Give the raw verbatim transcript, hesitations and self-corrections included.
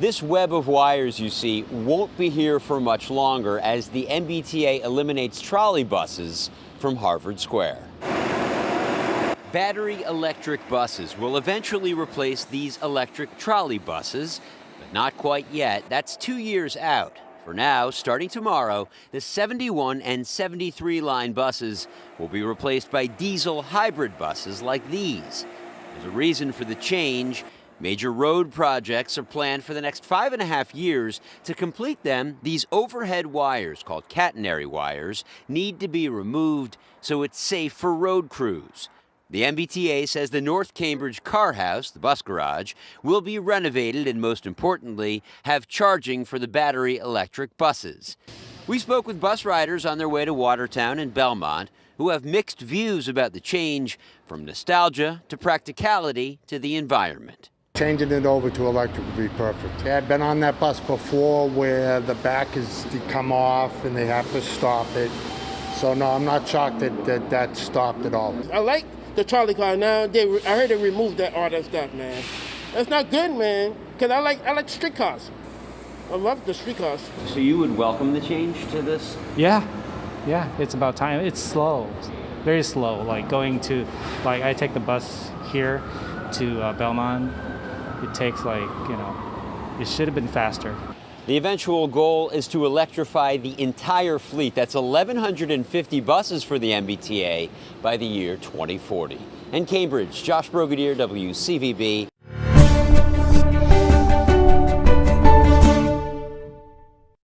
This web of wires, you see, won't be here for much longer as the M B T A eliminates trolley buses from Harvard Square. Battery electric buses will eventually replace these electric trolley buses, but not quite yet. That's two years out. For now, starting tomorrow, the seventy-one and seventy-three line buses will be replaced by diesel hybrid buses like these. There's a reason for the change. Major road projects are planned for the next five and a half years. To complete them, these overhead wires, called catenary wires, need to be removed so it's safe for road crews. The M B T A says the North Cambridge car house, the bus garage, will be renovated and, most importantly, have charging for the battery electric buses. We spoke with bus riders on their way to Watertown and Belmont who have mixed views about the change, from nostalgia to practicality to the environment. Changing it over to electric would be perfect. Yeah, I've been on that bus before where the back is to come off and they have to stop it. So no, I'm not shocked that that, that stopped at all. I like the trolley car now. They, I heard they removed that, all that stuff, man. That's not good, man, because I like, I like street cars. I love the street cars. So you would welcome the change to this? Yeah, yeah, it's about time. It's slow, very slow. Like going to, like I take the bus here to uh, Belmont. It takes like, you know, it should have been faster. The eventual goal is to electrify the entire fleet. That's eleven fifty buses for the M B T A by the year twenty forty. In Cambridge, Josh Brogadier, W C V B.